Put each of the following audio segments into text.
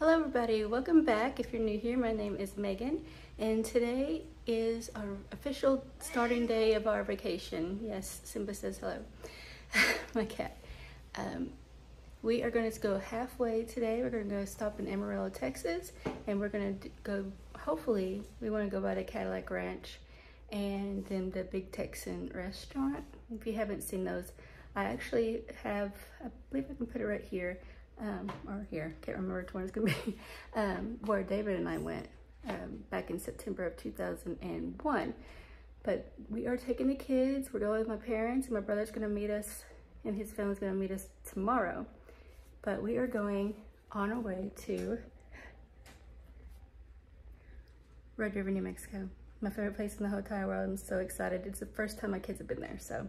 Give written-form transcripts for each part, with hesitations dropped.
Hello everybody, welcome back. If you're new here, my name is Megan, and today is our official starting day of our vacation. Yes, Simba says hello. My cat. We are going to go halfway today. We're going to go stop in Amarillo, Texas, and we're going to go, hopefully, we want to go by the Cadillac Ranch and then the Big Texan restaurant. If you haven't seen those, I actually have, I believe I can put it right here. Or here, can't remember which one it's gonna be, where David and I went back in September of 2001. But we are taking the kids, we're going with my parents, and my brother's gonna meet us, and his family's gonna meet us tomorrow. But we are going on our way to Red River, New Mexico. My favorite place in the whole entire world. I'm so excited. It's the first time my kids have been there, so.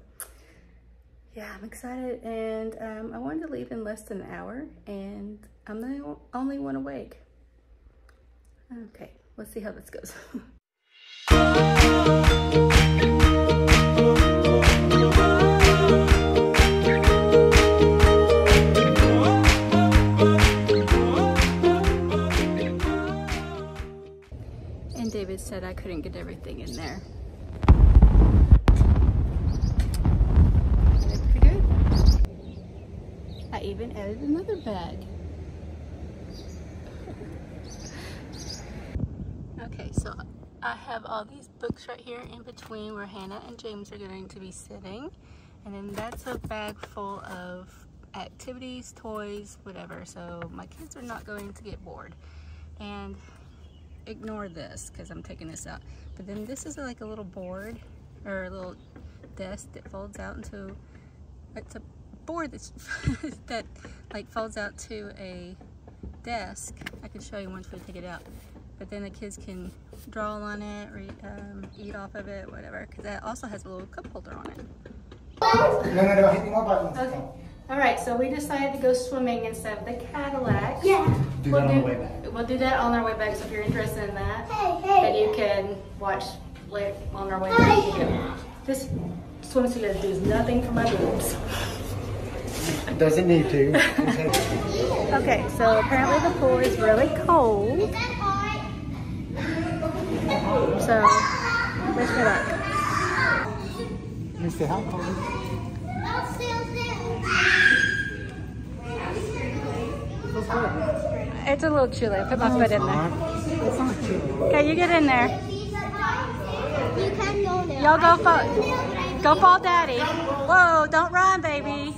Yeah, I'm excited, and I wanted to leave in less than an hour, and I'm the only one awake. Okay, let's see how this goes. And David said I couldn't get everything in there. I even added another bag. Okay, so I have all these books right here in between where Hannah and James are going to be sitting. And then that's a bag full of activities, toys, whatever. So my kids are not going to get bored. And ignore this because I'm taking this out. But then this is like a little board or a little desk that folds out into, it's a board that like folds out to a desk. I can show you once we take it out, but then the kids can draw on it, eat off of it, whatever, because that also has a little cup holder on it. Okay. All right, so we decided to go swimming instead of the Cadillac. Yeah. We'll do that on our way back, so if you're interested in that, that you can watch on our way back. This swimsuit does nothing for my boobs. Doesn't need to. Okay, so apparently the pool is really cold. So, wish me luck. Let me see how cold it is. It's a little chilly. Put my foot in there. Okay, you get in there. Y'all go fall daddy. Whoa, don't run, baby.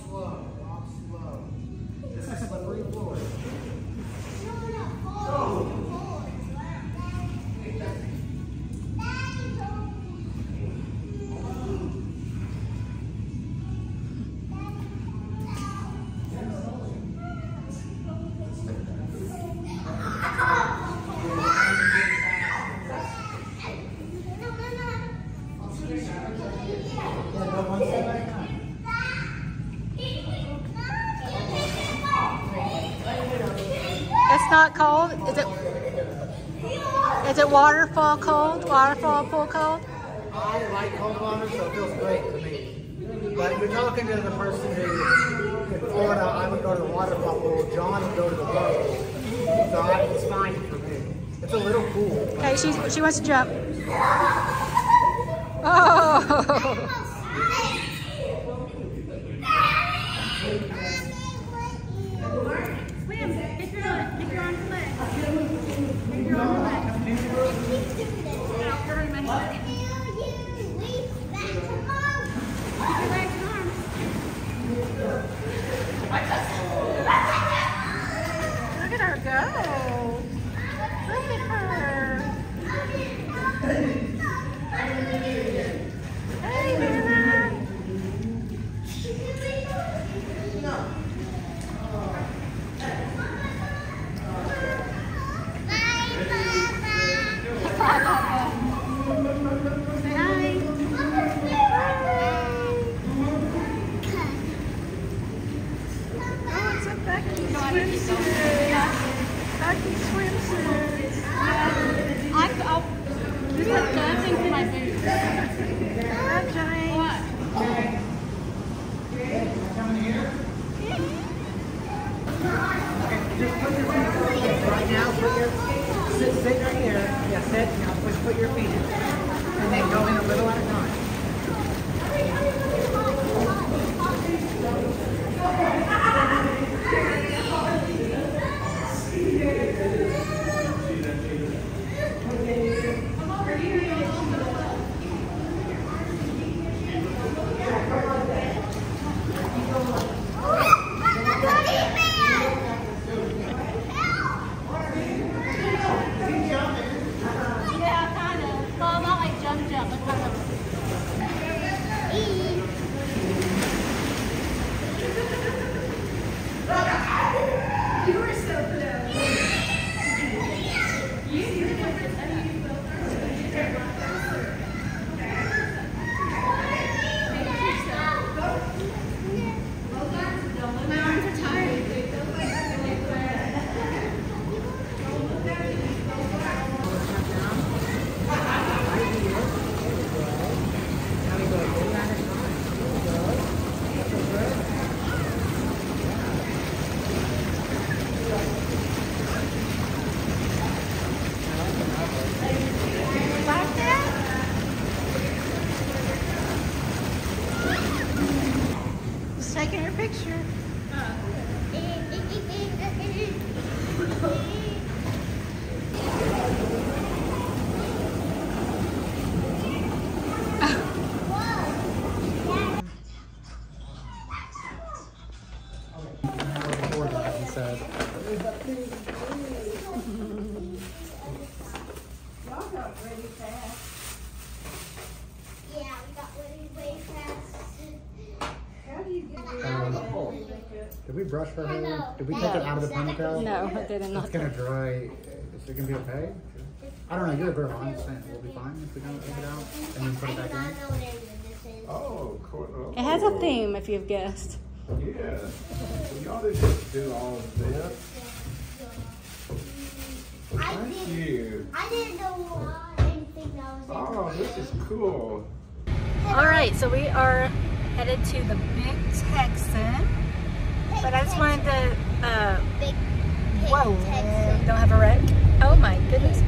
Not cold? Is it waterfall cold? Waterfall pool cold? I like cold water, so it feels great to me. But we're talking to the person who in Florida, I would go to the waterfall pool, John would go to the boat. So it's fine for me. It's a little cool. Okay, she wants to jump. Oh! Back Right now, put your, sit right here. Yeah, sit. Now push, put your feet in. And then go in a little at a time. Did we brush her hair? Did we take it out of the ponytail? No, I didn't. It's going to dry. Is it going to be okay? I don't know. You're a girl. I'm just saying we'll be fine if we don't take it out and then put it back in. Oh, cool. It has a theme, if you've guessed. Yeah. Y'all didn't just do all of this. Thank you. I didn't know anything that was in this. Oh, this is cool. All right, so we are headed to the Big Texan. But I just wanted to, don't have a wreck. Oh my goodness.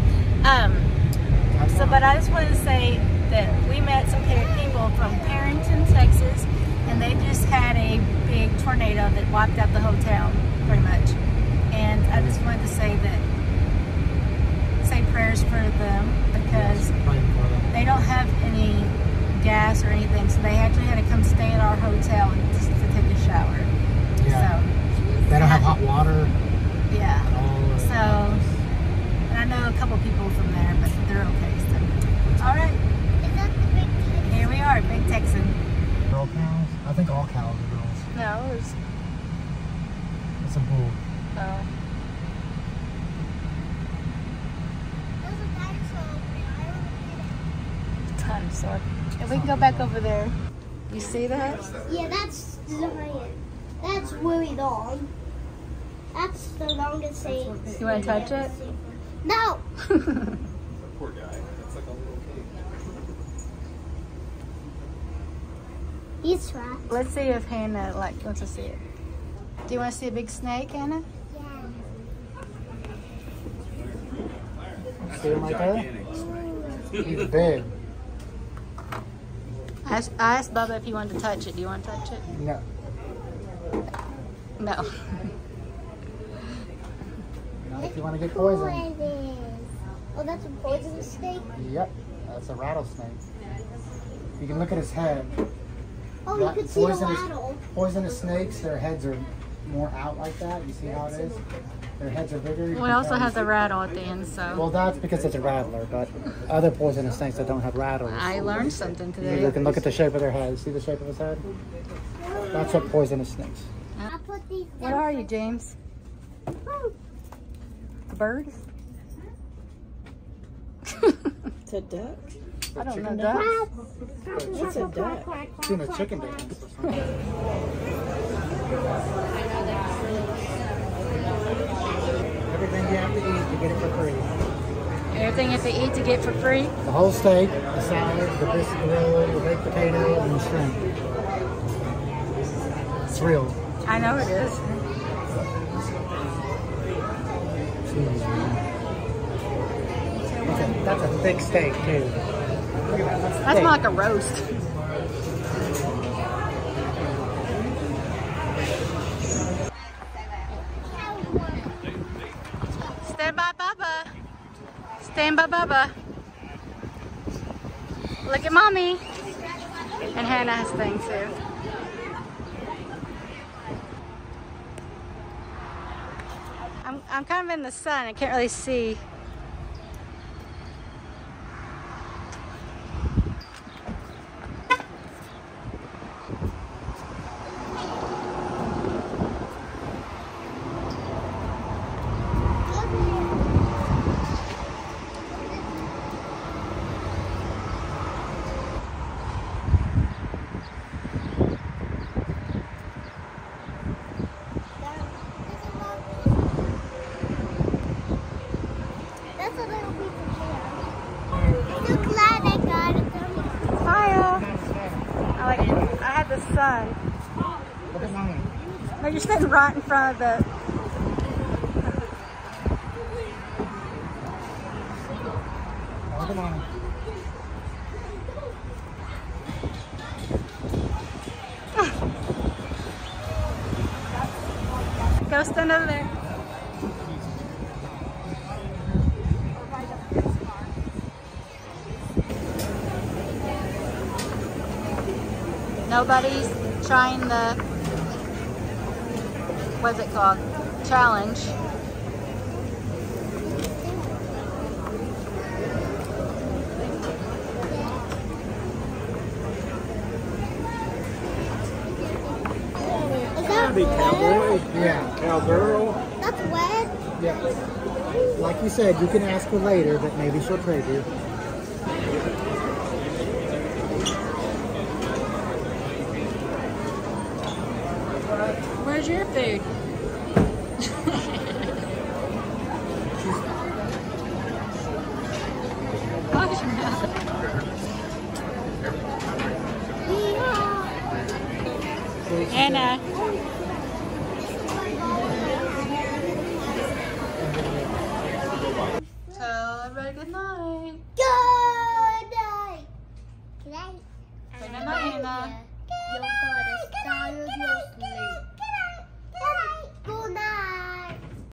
But I just wanted to say that we met some people from Parrington, Texas, and they just had a big tornado that wiped out the whole town, pretty much. And I just wanted to say that, say prayers for them, because they don't have any gas or anything, so they actually had to come stay at our hotel just to take a shower. Yeah. So, they don't have hot water. Yeah. At all. So, and I know a couple people from there, but they're okay. So, all right. Is that the Big Texan? Here we are, Big Texan. Girl cows? I think all cows are girls. No, there's. It's a bull. Oh. There's a dinosaur over there. I don't see that. Dinosaur. And we can go back over there. You see that? Yeah, that's giant. That's really long. That's the longest thing. You want to touch it? No! Poor guy. It's like a little pig. He's trapped. Let's see if Hannah wants to see it. Do you want to see a big snake, Hannah? Yeah. See him like that? He's big. I asked Bubba if he wanted to touch it. Do you want to touch it? No. No. Not if you want to get poisoned. Oh, that's a poisonous snake? Yep, that's a rattlesnake. You can look at his head. Oh, you can see the rattle. Poisonous snakes, their heads are more out like that. You see how it is? Their heads are bigger. Well, it also has a rattle at the end, so. Well, that's because it's a rattler, but other poisonous snakes that don't have rattles. I learned something today. You can look at the shape of their head. See the shape of his head? That's what poisonous snakes. What are you, James? A bird? It's a duck. I don't know ducks. What's a duck? It's in a chicken dance. Everything you have to eat to get it for free. Everything you have to eat to get for free? The whole steak, the salad, the biscuit, the baked potato, and the shrimp. It's real. I know it is. That's a thick steak, too. Look at that. That's more like a roast. Stand by Bubba. Stand by Bubba. Look at Mommy. And Hannah has things, too. I'm kind of in the sun. I can't really see. No, you're sitting right in front of the... Come on. Go stand over there. Nobody's trying the, what's it called, challenge. Is that be cowboy? Yeah, cowgirl. That's wet? Yeah. Like you said, you can ask her later, but maybe she'll trade you. Where's your food? Anna. Tell everybody good night. Good night. Good night. Good night, Anna. Good night. Good night. Good night.